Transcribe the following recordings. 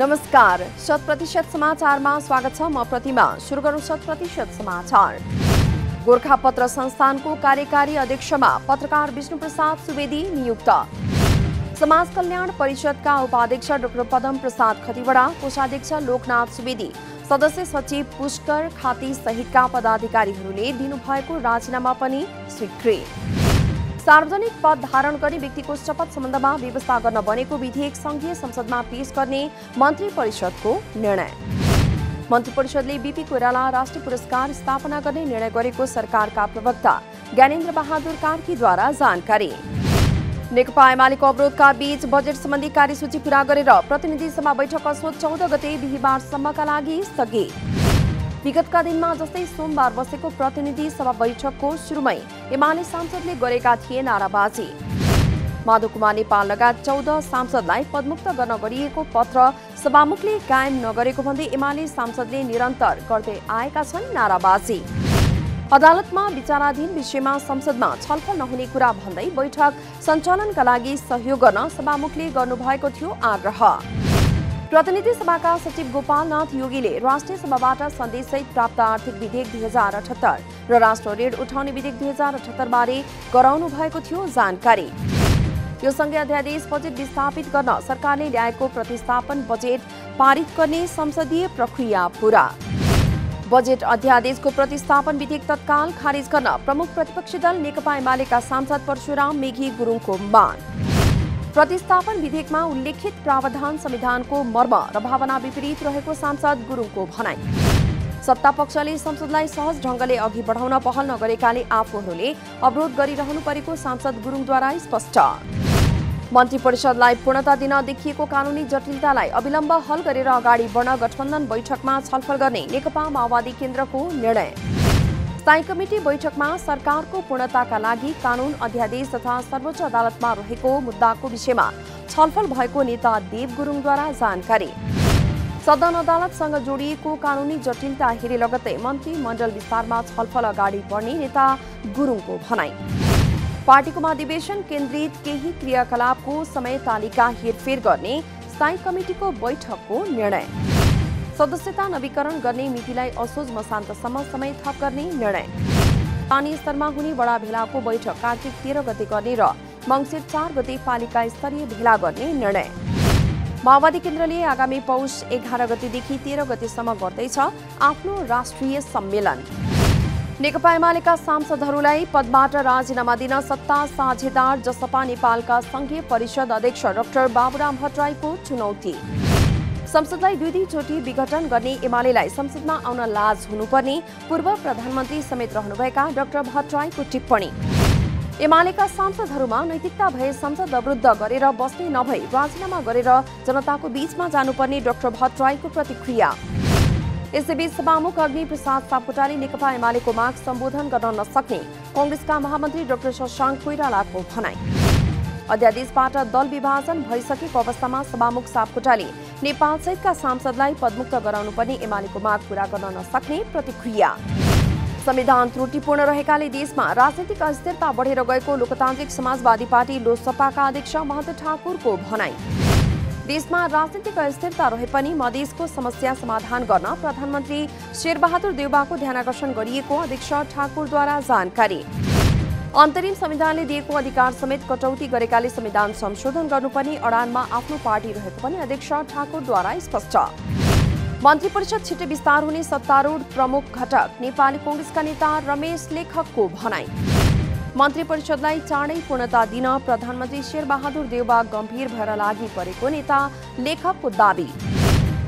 नमस्कार, 100% समाचारमा स्वागत छ। म प्रतिमा। सुरु गरौं 100% समाचार। गोरखापत्र संस्थानको कार्यकारी अध्यक्षमा पत्रकार विष्णुप्रसाद सुवेदी नियुक्त। समाज कल्याण परिषदका उपाध्यक्ष डाक्टर पदम प्रसाद खतीवड़ा, कोषाध्यक्ष लोकनाथ सुवेदी, सदस्य सचिव पुष्कर खाती सहितका पदाधिकारीहरूले दिनुभएको राजीनामा पनि स्वीकृत। सार्वजनिक पद धारण गरी व्यक्तिको शपथ सम्बन्धमा व्यवस्था गर्न बनेको विधेयक संघीय संसदमा पेश गर्ने मन्त्री परिषदको निर्णय। मन्त्री परिषदले बीपी कुराला राष्ट्रिय पुरस्कार स्थापना गर्ने निर्णय गरेको सरकारका प्रवक्ता ज्ञानेन्द्र बहादुर कार्कीद्वारा जानकारी। नेकपा एमालेको अवरोधका बीच बजेट सम्बन्धी कार्यसूची पूरा गरेर प्रतिनिधि सभा बैठक असोज 14 गते बिहिबारसम्मका लागि स्थगित। विगतका दिनमा जस्तै सोमबार बसेको प्रतिनिधि सभा बैठकको सुरुमै एमाले सांसदले गरेका थिए नाराबाजी। माधवकुमार नेपाल लगायत 14 सांसदलाई पदमुक्त गर्न गरिएको पत्र सभामुखले कायम नगरेको भन्दै एमाले सांसदले निरन्तर गर्दै आएका छन् नाराबाजी। अदालतमा विचाराधीन विषयमा संसदमा छलफल नहुने कुरा भन्दै बैठक सञ्चालनका लागि सहयोग गर्न सभामुखले गर्नुभएको थियो आग्रह। प्रतिनिधि सभाका सचिव गोपालनाथ नाथ योगीले राष्ट्रिय सभाबाट सन्देशसहित प्राप्त आर्थिक विधेयक 2078 र राष्ट्र ऋण उठाउने विधेयक 2078 बारे गराउनु भएको थियो जानकारी। यो सँगै अध्यादेश बजेट विस्थापित गर्न सरकारले ल्याएको प्रतिस्थापन बजेट पारित गर्ने संसदीय प्रक्रिया पूरा। बजेट अध्यादेशको प्रतिस्थापन विधेयक तत्काल खारेज गर्न प्रमुख प्रतिपक्षी दल नेकपा एमालेका सांसद परशुराम मेघी गुरूंगको माग। प्रतिस्थापन विधेयकमा उल्लेखित प्रावधान संविधानको मर्म र भावना विपरीत रहेको सांसद गुरुङको भनाई। सत्ता पक्षले संसदलाई सहज ढंगले अघि बढाउन पहल नगरेकाले आफूहरूले अवरोध गरिरहनु परेको सांसद गुरुङद्वारा स्पष्ट। मन्त्री परिषदलाई पूर्णता दिन देखिएको कानुनी जटिलतालाई अविलम्ब हल गरेर अगाडि बढ्न गठबन्धन बैठकमा छलफल गर्ने नेकपा माओवादी केन्द्रको निर्णय। स्थायी कमिटी बैठकमा सरकारको पूर्णताका लागि कानून अध्यादेश तथा सर्वोच्च अदालतमा रहेको मुद्दाको विषयमा छलफल भएको नेता देव गुरुङद्वारा जानकारी। सदन अदालतसँग जोडिएको कानुनी जटिलता हेरे लगत्तै मन्त्रीमण्डल विस्तारमा छलफल अगाडि बढ्ने नेता गुरुङको भनाई। पार्टीको महाधिवेशन केन्द्रित केही क्रियाकलापको समय तालिका हेरफेर गर्ने स्थायी कमिटिको बैठकको निर्णय। सदस्यता नवीकरण गर्ने मितिलाई असोज मसान्तसम्म समय थप गर्ने निर्णय। स्थानीय स्तरमा हुने बडा भेलाको बैठक कार्तिक 13 गते गर्ने र मंसिर 4 गते पालिका स्तरीय भेला गर्ने निर्णय। माओवादी केन्द्रले आगामी पौष 11 गतेदेखि 13 गतेसम्म गर्दैछ आफ्नो राष्ट्रिय सम्मेलन। नेकपा एमालेका सांसदहरूलाई पदबाट राजीनामा दिन सत्ता साझेदार जसपा नेपालका संघीय परिषद अध्यक्ष डाक्टर बाबुराम भट्टराईको चुनौती। संसदलाई दुईचोटि विघटन गर्ने एमालेलाई संसदमा आउन लाज हुनुपर्ने पूर्व प्रधानमन्त्री समेत रहनुभएका डाक्टर भट्टराईको टिप्पणी। एमालेका सांसदहरूमा नैतिकता भए संसद अवरुद्ध गरेर बस्ने नभई राजीनामा गरेर जनताको बीचमा जानुपर्ने डाक्टर भट्टराईको प्रतिक्रिया। यसैबीच सभामुख अग्नि प्रसाद सापकोटाले नेकपा एमालेको माग सम्बोधन गर्न नसक्ने कंग्रेसका महामन्त्री डाक्टर शशाङ्क कोइरालाको भनाई। अध्यादेशबाट दल विभाजन भइसकेको अवस्थामा सभामुख सापकोटाले नेपाल सहितका सांसदलाई पदमुक्त गराउनुपर्ने एमालेको माग पूरा गर्न नसक्ने प्रतिक्रिया। संविधान त्रुटिपूर्ण रहेकाले देशमा राजनीतिक अस्थिरता बढेर गएको लोकतान्त्रिक समाजवादी पार्टी लोजपाका अध्यक्ष महन्त ठाकुरको भनाई। देशमा राजनीतिक अस्थिरता रहे पनि मधेसको समस्या समाधान गर्न प्रधानमन्त्री शेरबहादुर देउवाको ध्यानकर्षण गरिएको अध्यक्ष ठाकुरद्वारा जानकारी। अन्तरिम संविधानले दिएको अधिकार समेत कटौती गरेकाले संविधान संशोधन गर्नुपर्ने अडानमा आफ्नो पार्टी रहेको पनि अध्यक्ष ठाकुरद्वारा स्पष्ट। मन्त्री परिषद छिटो विस्तार हुने सत्तारूढ प्रमुख घटक नेपाली कांग्रेसका नेता रमेश लेखकको भनाई। मन्त्री परिषदलाई चाँडै पूर्णता दिन प्रधानमन्त्री शेरबहादुर देउवा गम्भीर भएर लागि परेको नेता लेखकको दावी।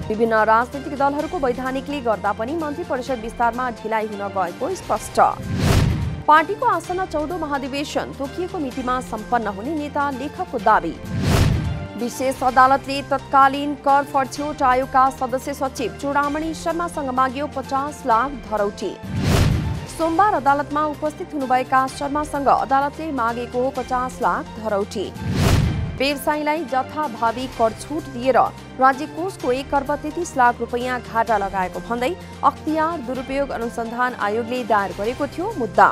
विभिन्न राजनीतिक दलहरूको वैधानिकले गर्दा पनि मन्त्री परिषद विस्तारमा ढिलाइ हुन गएको स्पष्ट। पार्टीको आसन्न 14 महाधिवेशन तोकिएको मितिमा सम्पन्न हुने नेता लेखकको दावी। विशेष अदालतले तत्कालीन कर फर्छौट आयोगका सदस्य सचिव चुड़ामणि शर्मासँग माग्यो 50 लाख धरौटी। सोमबार अदालतमा उपस्थित हुनुभएका शर्मासँग अदालतले मागेको 50 लाख धरौटी। व्यवसायीलाई जथाभावी कर छुट दिएर राज्य कोषको 1 अर्ब 33 लाख रुपैयाँ घाटा लगाएको भन्दै अख्तियार दुरुपयोग अनुसन्धान आयोगले दायर गरेको थियो मुद्दा।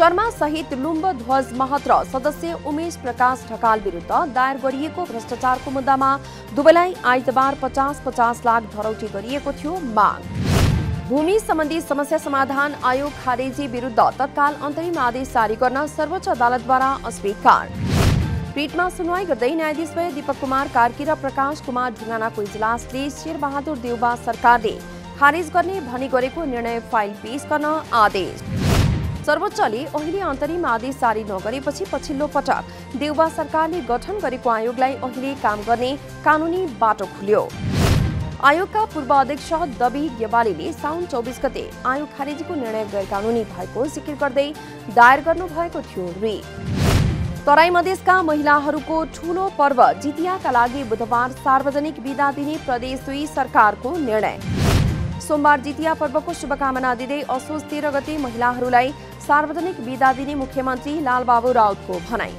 शर्मा सहित लुम्बोध्वज महत्र सदस्य उमेश प्रकाश ढकाल विरुद्ध दायर गरिएको भ्रष्टाचारको मुद्दामा दुवैलाई आइतबार 50-50 लाख धरौटी गरिएको थियो माग। भूमि सम्बन्धी समस्या समाधान आयोग खारेजी विरुद्ध तत्काल अन्तरिम आदेश जारी गर्न सर्वोच्च अदालतद्वारा अस्वीकार। पीठमा सुनवाई गर्दै न्यायाधीश दीपक कुमार कार्की र प्रकाश कुमार ढुंगानाको इजलासले शेरबहादुर देउवा सरकारले खारेज गर्ने भनी गरेको निर्णय फाइल पेश गर्न आदेश। सर्वोच्चले अहिले अन्तरिम आदेश जारी नगरेपछि पछिल्लो पटक देउवा सरकारले गठन गरेको आयोगलाई अहिले काम गर्ने कानुनी बाटो खुल्यो। आयोगका पूर्व अध्यक्ष दबी देवालीले साउन 24 गते आयोग खारेजीको निर्णय गैरकानूनी भएको जिकिर गर्दै दायर गर्नुभएको थियो रिट। तराई मधेसका महिलाहरूको ठूलो पर्व जितियाका लागि बुधबार सार्वजनिक बिदा दिने प्रदेश २ सरकारको निर्णय। सोमबार जितिया पर्वको शुभकामना दिँदै असोज 13 गते महिलाहरूलाई सार्वजनिक बिदा दिने मुख्यमन्त्री लालबाबू राउतको भनाई।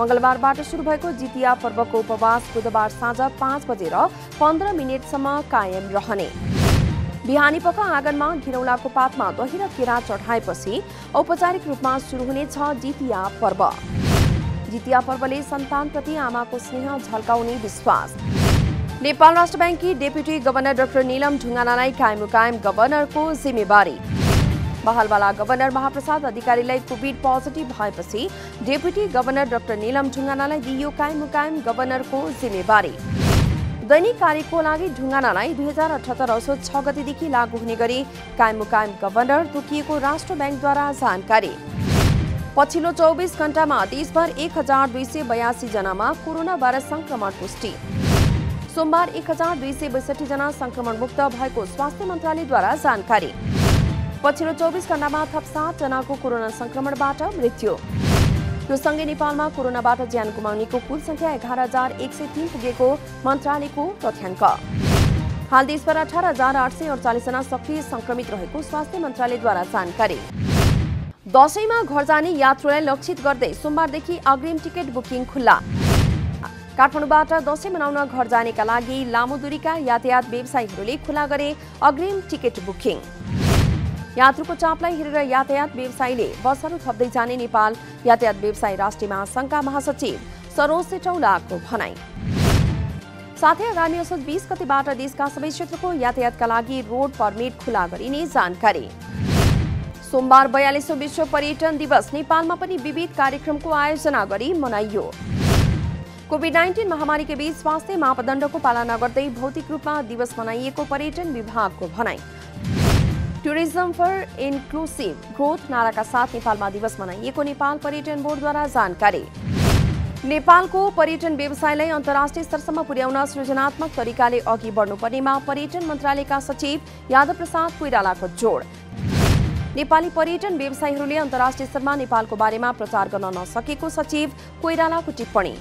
मंगलबारबाट सुरु भएको जितिया पर्वको उपवास बुधबार साँझ 5 बजेर 15 मिनेटसम्म कायम रहने। बिहानीपख आँगनमा घिरौलाको पातमा दही र केरा चढाएपछि औपचारिक रूपमा सुरु हुनेछ जितिया पर्व। जितिया पर्वले सन्तानप्रति आमाको स्नेह झल्काउने विश्वास। नेपाल राष्ट्र बैंककी डेप्युटी गभर्नर डाक्टर नीलम ढुङ्गानालाई कायमुकायम गभर्नरको जिम्मेवारी। बहालवाला गवर्नर महाप्रसाद अधिकारीलाई कोभिड पोजिटिभ भएपछि डेप्युटी गवर्नर डाक्टर नीलम ढुङ्गानालाई दिइयो कायमुकायम गवर्नरको जिम्मेवारी। दैनिक कार्यको लागि ढुङ्गानालाई 2078 असोज 6 गतेदेखि लागू हुने गरी कायमुकायम गवर्नर तोकिएको राष्ट्र बैंकद्वारा जानकारी। पछिल्लो 24 घण्टामा देशभर 1282 जनामा कोरोना-भाइरस संक्रमण पुष्टि। सोमबार 1262 जना संक्रमण मुक्त भएको स्वास्थ्य मन्त्रालयद्वारा जानकारी। पछिल्लो 24 घण्टामा थप 7 जनाको कोरोना संक्रमणबाट मृत्यु। यो सँगै नेपालमा कोरोनाबाट ज्यान गुमाउनेको कुल संख्या 11103 पुगेको मन्त्रालयको तथ्याङ्क। हाल देशभर 18848 जना सक्रिय संक्रमित रहेको स्वास्थ्य मन्त्रालयद्वारा जानकारी। दशैंमा घर जाने यात्रुलाई लक्षित गर्दै सोमबारदेखि अग्रिम टिकट बुकिङ खुल्ला। काठमाडौँबाट दशैं मनाउन घर जानेका लागि लामो दूरीका यातायात व्यवसायीहरूले खुला गरे अग्रिम टिकट बुकिङ। यात्रुको चापलाई हेरेर यातायात व्यवसायीले बसहरू थप्दै जाने नेपाल यातायात व्यवसाय राष्ट्रिय महासंघका महासचिव सरोज सेटौलाको भनाई। साथै आगामी असोज 20 गतेबाट देशका सबै क्षेत्रको यातायातका लागि रोड पर्मिट खुला गरिने जानकारी। सोमबार 42औं विश्व पर्यटन दिवस नेपालमा पनि विविध कार्यक्रमको आयोजना गरी मनाइयो। कोभिड-19 महामारीकै बीच स्वास्थ्य मापदण्डको पालना गर्दै भौतिक रूपमा दिवस मनाइएको पर्यटन विभागको भनाई। टुरिज्म फर इन्क्लुसिभ ग्रोथ नाराका साथ नेपालमा दिवस मनाइएको नेपाल पर्यटन बोर्डद्वारा जानकारी। नेपालको पर्यटन व्यवसायलाई अन्तर्राष्ट्रिय स्तरसम्म पुर्याउन सृजनात्मक तरिकाले अघि बढ्नुपर्नेमा पर्यटन मन्त्रालयका सचिव यादव प्रसाद कोइरालाको जोड। नेपाली पर्यटन व्यवसायीहरूले अन्तर्राष्ट्रिय स्तरमा नेपालको बारेमा प्रचार गर्न नसकेको सचिव कोइरालाको टिप्पणी।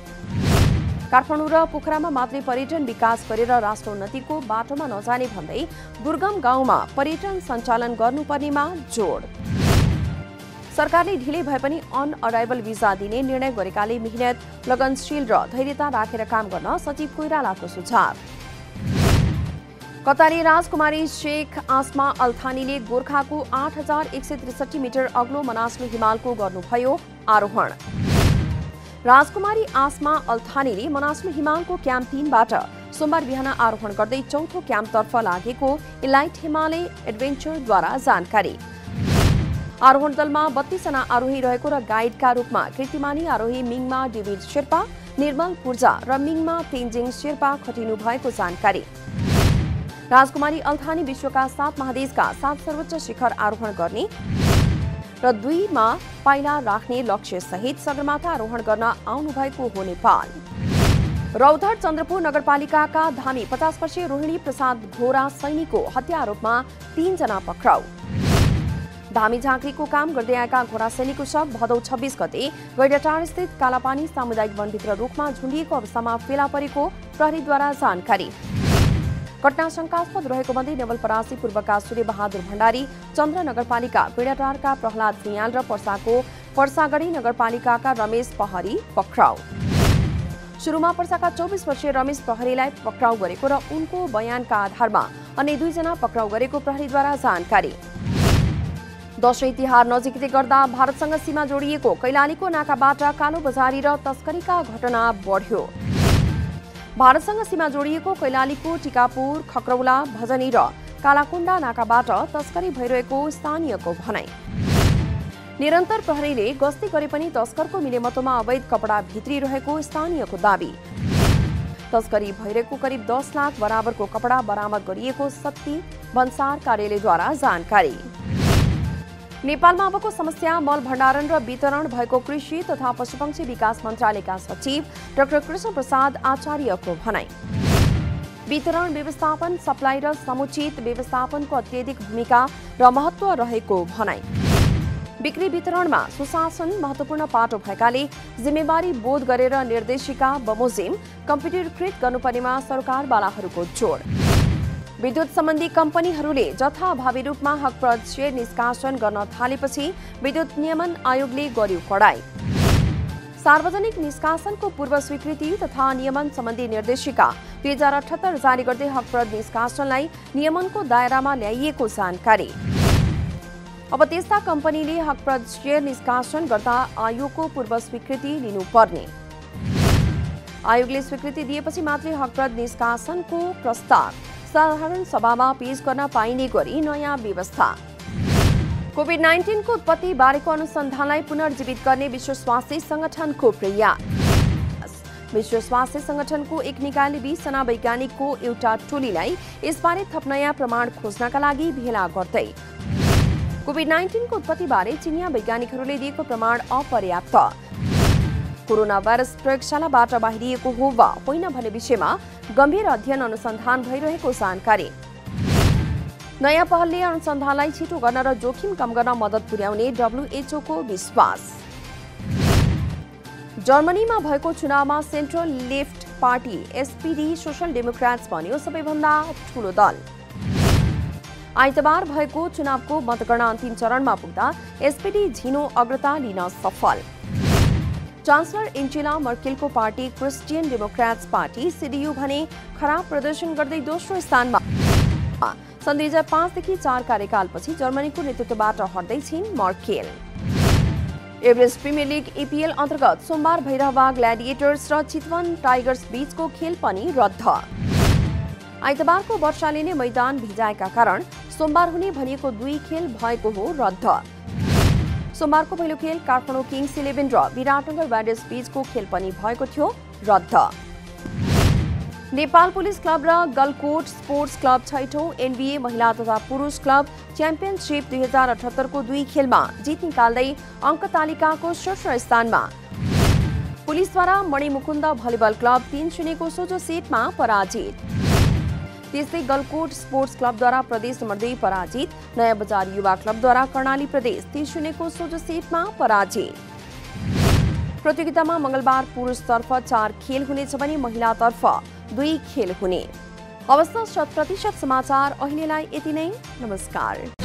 काठमाडौँ र पोखरामा मात्रै पर्यटन विकास गरेर राष्ट्रोन्नतिको बाटोमा नजाने भन्दै दुर्गम गाउँमा पर्यटन सञ्चालन गर्नुपर्नेमा जोड। सरकारले ढिलै भए पनि अन अराइभल भिजा दिने निर्णय गरेकाले मेहनत लगनशील र धैर्यता राखेर काम गर्न सचिव कोइरालाको सुझाव। कतारी राजकुमारी शेख आसमा अल्थानीले गोर्खाको 8163 मिटर अग्लो मनास्लु हिमालको गर्नुभयो आरोहण। राजकुमारी आसमा अल्थानीले मनास्लु हिमालको क्याम्प 3बाट सोमबार बिहान आरोहण गर्दै चौथो क्याम्पतर्फ लागेको इलाइट हिमालय एडभेन्चरद्वारा जानकारी। आरोहण दलमा 32 जना आरोही रहेको र गाइडका रूपमा कृतिमानी आरोही मिङमा डेविड शेर्पा, निर्मल पुर्जा र मिङमा पिन्जिङ शेर्पा खटिनु भएको जानकारी। राजकुमारी अल्थानी विश्वका 7 महादेशका 7 सर्वोच्च शिखर आरोहण गर्ने र 2मा पाइला राख्ने लक्ष्य सहित सगरमाथा आरोहण गर्न आउनु भएको हो नेपाल। रौतहट चन्द्रपुर नगरपालिकाका धामी 50 वर्षीय रोहिणी प्रसाद घोरासैनीको हत्या आरोपमा 3 जना पक्राउ। धामी झाँक्रीको काम गर्दै आएका घोरासैनीको शव भदौ 26 गते गैडाटारस्थित कालापानी सामुदायिक वनभित्र रुखमा झुन्डिएको अवस्थामा फेला परेको प्रहरीद्वारा जानकारी। घटना शंकास्पद रहेको भन्दै नेवलपरासी पूर्वका सूर्य बहादुर भंडारी, चन्द्र नगरपालिका बेडाटारका प्रहलाद झियाल र पर्साको पर्सागढी नगरपालिकाका रमेश प्रहरी पक्राउ। सुरुमा पर्साका 24 वर्षीय रमेश प्रहरीलाई पक्राउ गरेको र उनको बयानका आधारमा अन्य 2 जना पक्राउ गरेको प्रहरीद्वारा जानकारी। दशैं तिहार नजिकै गर्दा भारतसँग सीमा जोडिएको कैलालीको नाकाबाट कालो बजारी र तस्करीका घटना बढ्यो। भारतसँग सीमा जोडिएको कैलालीको टिकापुर, खकरौला, भजनी र कालाकुण्डा नाकाबाट तस्करी भइरहेको स्थानीयको भनाई। निरन्तर प्रहरीले गस्ती गरे पनि तस्करको मिलेमतोमा अवैध कपडा भित्री रहेको स्थानीयको दाबी। तस्करी भइरहेको करिब 10 लाख बराबरको कपडा बरामद गरिएको शक्ति भन्सार कार्यालयद्वारा जानकारी। नेपालमा अबको समस्या मल भण्डारण र वितरण भएको कृषि तथा पशुपक्षी विकास मन्त्रालयका सचिव डाक्टर कृष्ण प्रसाद आचार्यको भनाई। वितरण व्यवस्थापन, सप्लाई र समुचित व्यवस्थापनको अत्यधिक भूमिका र महत्त्व रहेको भनाई। बिक्री वितरणमा सुशासन महत्त्वपूर्ण पाटो भएकाले जिम्मेवारी बोध गरेर निर्देशिका बमोजिम कम्प्युटरकृत गर्नुपर्नेमा सरकारवालाहरूको जोड। विद्युत सम्बन्धी कम्पनीहरूले जथाभावी रूपमा हक प्रक्षेप निष्कासन गर्न थालेपछि विद्युत नियमन आयोगले गर्यो कडाई। सार्वजनिक निष्कासनको पूर्व स्वीकृति तथा नियमन सम्बन्धी निर्देशिका 2078 जारी गर्दै हकप्रद निष्कासनलाई नियमनको दायरामा ल्याइएको जानकारी। अब त्यस्ता कम्पनीले हकप्रद शेयर निष्कासन गर्दा आयोगको पूर्व स्वीकृति लिनुपर्ने, आयोगले स्वीकृति दिएपछि मात्रै हकप्रद निष्कासनको प्रस्ताव साधारण सभामा पेश गर्न पाइने गरी नयाँ व्यवस्था। कोभिड-19 को उत्पत्ति बारेको अनुसन्धानलाई पुनर्जीवित गर्ने विश्व स्वास्थ्य संगठनको प्रयास। विश्व स्वास्थ्य संगठनको एक निकायले 20 जना वैज्ञानिकको एउटा टोलीलाई यसबारे थप नयाँ प्रमाण खोज्नका लागि भेला गर्दै कोभिड-19 को उत्पत्ति बारे चिनिया वैज्ञानिकहरूले दिएको प्रमाण अपर्याप्त, कोरोना भाइरस प्रयोगशालाबाट बाहिरिएको हो वा होइन भन्ने विषयमा गम्भीर अध्ययन अनुसन्धान भइरहेको जानकारी। नयाँ पहलले अनुसन्धानलाई छिटो गर्न र जोखिम कम गर्न मद्दत पुर्याउने डब्ल्युएचओको विश्वास। जर्मनीमा भएको चुनावमा central left party SPD social Democrats भन्यो सबैभन्दा ठूलो दल। आइतबार भएको चुनावको मतगणना अन्तिम चरणमा पुग्दा एसपीडी झिनो अग्रता लिन सफल। चान्सलर एन्जेला मर्केलको party Christian Democrats party CDU भने खराब प्रदर्शन गर्दै दोस्रो स्थानमा। सन् 2005 देखि 2004 कार्यकालपछि जर्मनीको नेतृत्वबाट हट्दै छिन् Merkel. Everest premier league APL अन्तर्गत सोमबार भैरहवा ग्लैडिएटर्स र चितवन टाइगर्स बीचको खेल पनि रद्द। आइतबारको वर्षाले नै मैदान भिजाएका कारण सोमबार हुने भनिएको 2 खेल भएको हो रद्द। सोमबारको पहिलो खेल काठमाडौँ किङ्स 11 र विराटनगर वारियर्स बीचको खेल पनि भएको थियो रद्द। नेपाल पुलिस क्लब र गलकोट स्पोर्ट्स क्लब 6औं एनबीए महिला तथा पुरुष क्लब च्याम्पियनसिप 2078 को 2 खेलमा जित निकाल्दै अङ्क तालिकाको शीर्ष स्थानमा। पुलिसद्वारा मणिमुकुन्द भलिबल क्लब 3-0 को सोझो सेटमा पराजित। त्यस्तै गलकोट स्पोर्ट्स क्लबद्वारा प्रदेश नम्बर 2 पराजित, नयाँ बजार युवा क्लबद्वारा कर्णाली प्रदेश 3-0 को सोझो सेटमा पराजित। प्रतियोगितामा मंगलबार पुरुषतर्फ 4 खेल हुनेछ भने महिलातर्फ 2 खेल हुने। अवस्था 100% समाचार अहिलेलाई यति नै। नमस्कार।